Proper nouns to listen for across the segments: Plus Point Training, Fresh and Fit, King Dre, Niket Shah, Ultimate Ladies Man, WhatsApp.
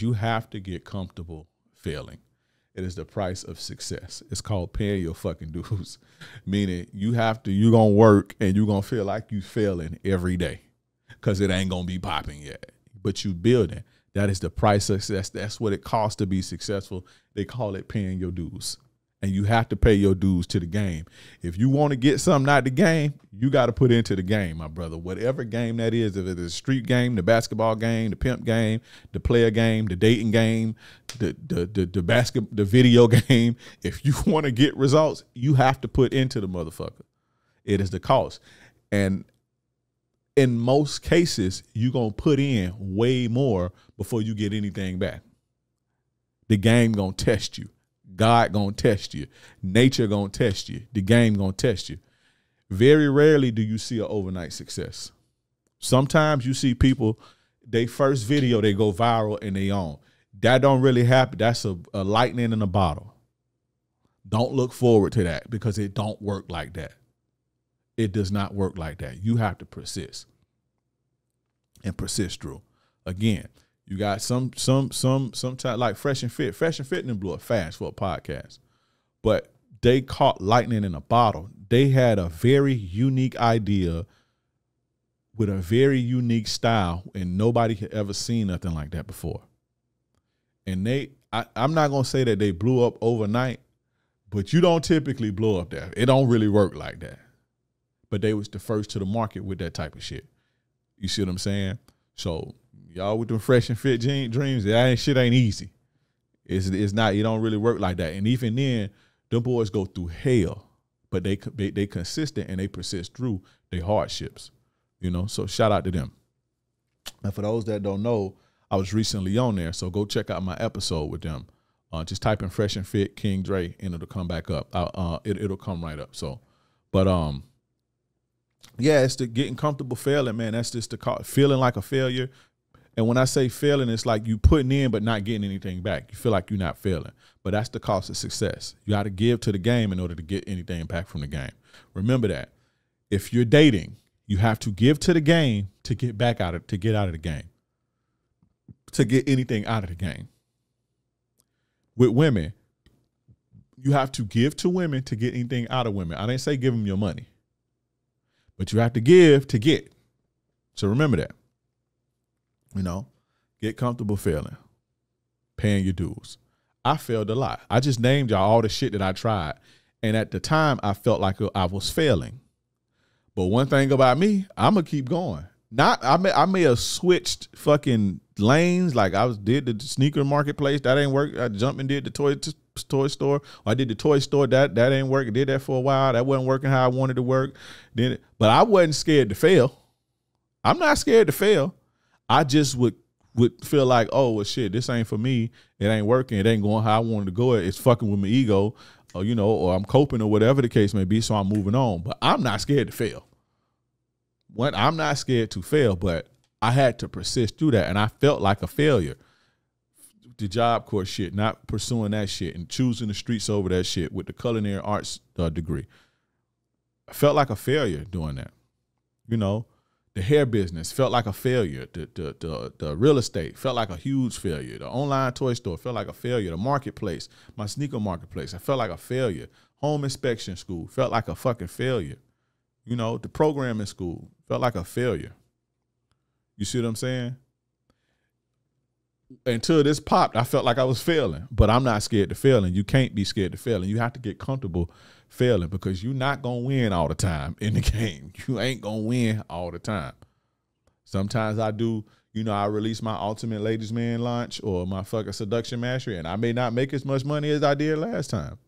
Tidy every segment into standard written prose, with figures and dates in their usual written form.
You have to get comfortable failing. It is the price of success. It's called paying your fucking dues. Meaning you're going to work and you're going to feel like you failing every day because it ain't going to be popping yet. But you building. That is the price of success. That's what it costs to be successful. They call it paying your dues. And you have to pay your dues to the game. If you want to get something out of the game, you got to put into the game, my brother. Whatever game that is, if it's a street game, the basketball game, the pimp game, the player game, the dating game, the video game. If you want to get results, you have to put into the motherfucker. It is the cost. And in most cases, you're going to put in way more before you get anything back. The game going to test you. God going to test you. Nature going to test you. The game going to test you. Very rarely do you see an overnight success. Sometimes you see people, they first video, they go viral and they on. That don't really happen. That's a lightning in a bottle. Don't look forward to that because it don't work like that. It does not work like that. You have to persist and persist through. Again, you got some type like Fresh and Fit. Fresh and Fit didn't blow up fast for a podcast, but they caught lightning in a bottle. They had a very unique idea with a very unique style, and nobody had ever seen nothing like that before. And I'm not going to say that they blew up overnight, but you don't typically blow up that. It don't really work like that. But they was the first to the market with that type of shit. You see what I'm saying? So y'all with them Fresh and Fit dreams, that shit ain't easy. It's not. It don't really work like that. And even then, them boys go through hell, but they consistent and they persist through their hardships. You know. So shout out to them. And for those that don't know, I was recently on there, so go check out my episode with them. Just type in Fresh and Fit King Dre, and it'll come back up. It'll come right up. So, but yeah, it's the getting comfortable failing, man. That's just the feeling like a failure. And when I say failing, it's like you putting in but not getting anything back. You feel like you're not failing. But that's the cost of success. You got to give to the game in order to get anything back from the game. Remember that. If you're dating, you have to give to the game to get back out of, to get out of the game. To get anything out of the game. With women, you have to give to women to get anything out of women. I didn't say give them your money. But you have to give to get. So remember that. You know, get comfortable failing, paying your dues. I failed a lot. I just named y'all all the shit that I tried. And at the time, I felt like I was failing. But one thing about me, I'm going to keep going. I may have switched fucking lanes. Like I did the sneaker marketplace. That ain't work. I jumped and did the toy store. I did the toy store. That ain't work. I did that for a while. That wasn't working how I wanted to work. But I wasn't scared to fail. I'm not scared to fail. I just would feel like, oh, well, shit, this ain't for me. It ain't working. It ain't going how I wanted to go. It's fucking with my ego, or, you know, or I'm coping or whatever the case may be, so I'm moving on. But I'm not scared to fail. When I'm not scared to fail, but I had to persist through that, and I felt like a failure. The Job Corps shit, not pursuing that shit and choosing the streets over that shit with the culinary arts degree. I felt like a failure doing that, you know. The hair business felt like a failure. The real estate felt like a huge failure. The online toy store felt like a failure. The marketplace, my sneaker marketplace, I felt like a failure. Home inspection school felt like a fucking failure. You know, the programming school felt like a failure. You see what I'm saying? Until this popped, I felt like I was failing, but I'm not scared to failing. You can't be scared to failing. You have to get comfortable failing because you're not going to win all the time in the game. You ain't going to win all the time. Sometimes I do, you know, I release my Ultimate Ladies Man launch or my fucking Seduction Mastery, and I may not make as much money as I did last time,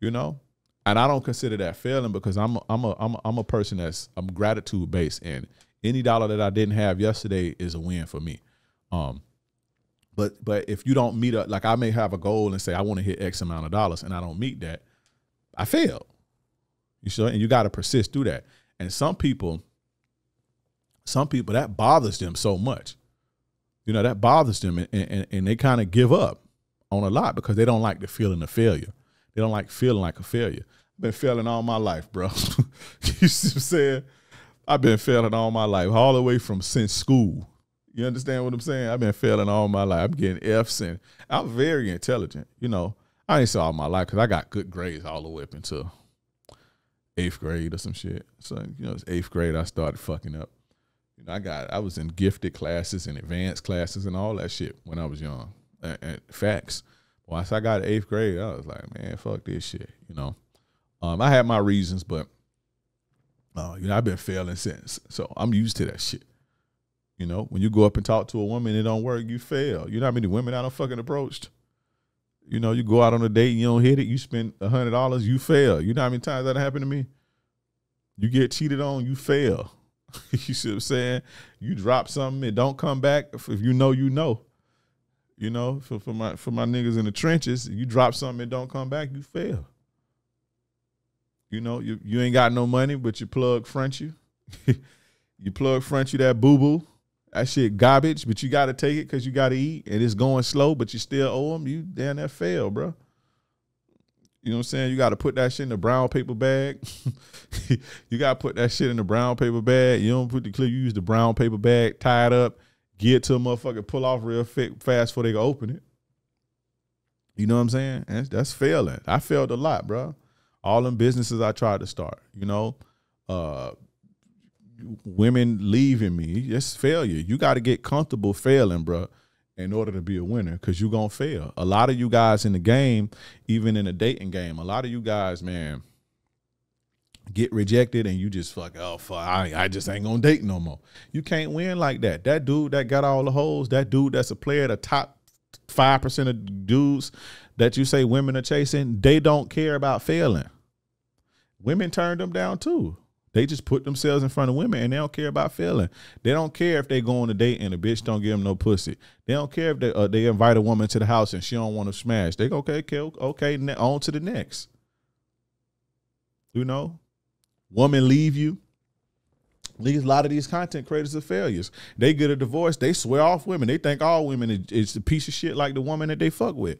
you know? And I don't consider that failing because I'm a person that's, I'm gratitude based, and any dollar that I didn't have yesterday is a win for me. But if you don't meet up, like I may have a goal and say I want to hit X amount of dollars and I don't meet that, I failed. You sure? And you got to persist through that. And some people that bothers them so much, you know, that bothers them and they kind of give up on a lot because they don't like the feeling of failure. They don't like feeling like a failure. I've been failing all my life, bro. You see what I'm saying? I've been failing all my life, all the way from since school. You understand what I'm saying? I've been failing all my life. I'm getting F's, and I'm very intelligent. You know, I ain't say all my life because I got good grades all the way up until 8th grade or some shit. So, you know, it's 8th grade I started fucking up. You know, I was in gifted classes and advanced classes and all that shit when I was young. And facts. Once I got 8th grade, I was like, man, fuck this shit. You know, I had my reasons, but you know, I've been failing since, so I'm used to that shit. You know, when you go up and talk to a woman, it don't work, you fail. You know how many women I done fucking approached? You know, you go out on a date and you don't hit it, you spend $100, you fail. You know how many times that happened to me? You get cheated on, you fail. You see what I'm saying? You drop something, it don't come back. If you know, you know. You know, for my niggas in the trenches, you drop something, it don't come back, you fail. You know, you ain't got no money, but you plug front you. You plug front you that boo-boo. That shit garbage, but you got to take it because you got to eat, and it's going slow, but you still owe them. You damn that fail, bro. You know what I'm saying? You got to put that shit in a brown paper bag. You got to put that shit in a brown paper bag. You don't put the clip. You use the brown paper bag, tie it up, get it to a motherfucker, pull off real fast before they go open it. You know what I'm saying? And that's failing. I failed a lot, bro. All them businesses I tried to start, you know, women leaving me, it's failure. You got to get comfortable failing, bro, in order to be a winner, because you're going to fail. A lot of you guys in the game, even in the dating game, a lot of you guys, man, get rejected and you just fuck, oh, fuck, I just ain't going to date no more. You can't win like that. That dude that got all the hoes, that dude that's a player, the top 5% of dudes that you say women are chasing, they don't care about failing. Women turned them down too. They just put themselves in front of women and they don't care about failing. They don't care if they go on a date and a bitch don't give them no pussy. They don't care if they invite a woman to the house and she don't want to smash. They go, okay, on to the next. You know, woman leave you. A lot of these content creators are failures. They get a divorce. They swear off women. They think all women is a piece of shit like the woman that they fuck with.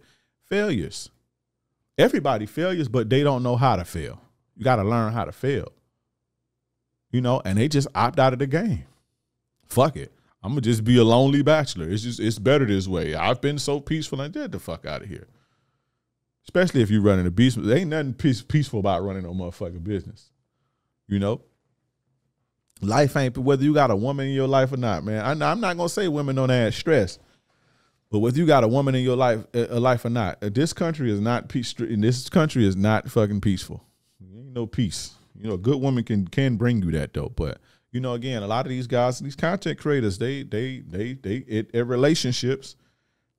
Failures. Everybody failures, but they don't know how to fail. You got to learn how to fail. You know, and they just opt out of the game. Fuck it. I'm going to just be a lonely bachelor. It's better this way. I've been so peaceful. I did the fuck out of here. Especially if you're running a business. There ain't nothing peaceful about running no motherfucking business. You know? Life ain't, whether you got a woman in your life or not, man. I'm not going to say women don't add stress. But whether you got a woman in your life or not, this country is not peaceful. This country is not fucking peaceful. There ain't no peace. You know, a good woman can bring you that though. But you know, again, a lot of these guys, these content creators, they relationships,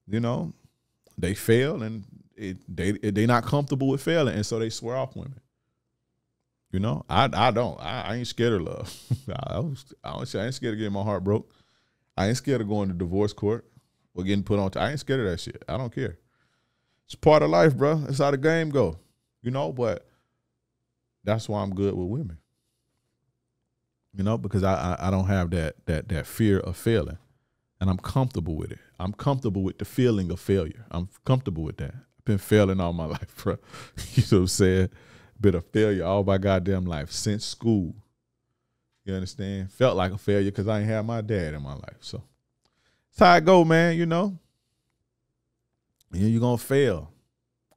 you know, they fail and they not comfortable with failing, and so they swear off women. You know, I ain't scared of love. I ain't scared of getting my heart broke. I ain't scared of going to divorce court or getting put on. I ain't scared of that shit. I don't care. It's part of life, bro. That's how the game go. You know, but that's why I'm good with women, you know, because I don't have that fear of failing, and I'm comfortable with it. I'm comfortable with the feeling of failure. I'm comfortable with that. I've been failing all my life, bro. You know what I'm saying? Been a failure all my goddamn life since school. You understand? Felt like a failure because I ain't had my dad in my life. So that's how I go, man. You know, you're gonna fail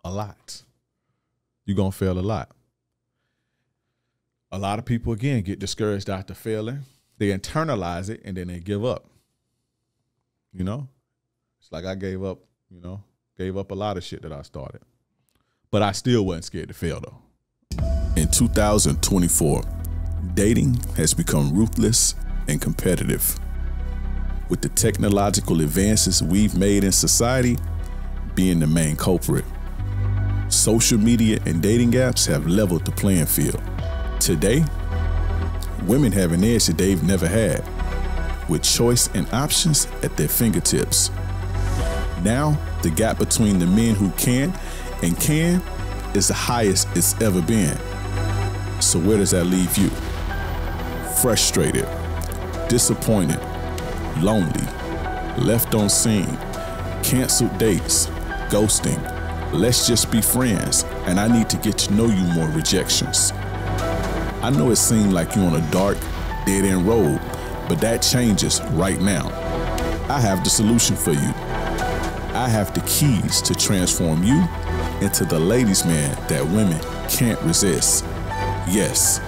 a lot. You're gonna fail a lot. A lot of people, again, get discouraged after failing. They internalize it, and then they give up. You know? It's like I gave up, you know, gave up a lot of shit that I started. But I still wasn't scared to fail, though. In 2024, dating has become ruthless and competitive. With the technological advances we've made in society being the main culprit, social media and dating apps have leveled the playing field. Today, women have an edge that they've never had, with choice and options at their fingertips. Now, the gap between the men who can and can is the highest it's ever been. So where does that leave you? Frustrated, disappointed, lonely, left on scene, canceled dates, ghosting, let's just be friends, and I need to get to know you more rejections. I know it seemed like you're on a dark, dead-end road, but that changes right now. I have the solution for you. I have the keys to transform you into the ladies' man that women can't resist. Yes,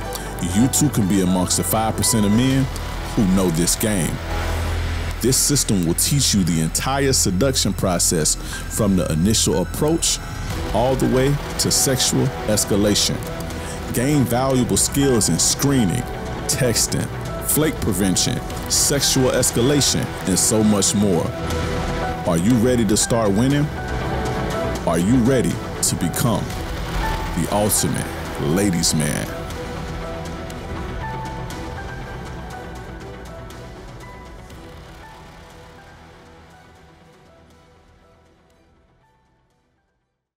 you too can be amongst the 5% of men who know this game. This system will teach you the entire seduction process from the initial approach all the way to sexual escalation. Gain valuable skills in screening, texting, flake prevention, sexual escalation, and so much more. Are you ready to start winning? Are you ready to become the ultimate ladies' man?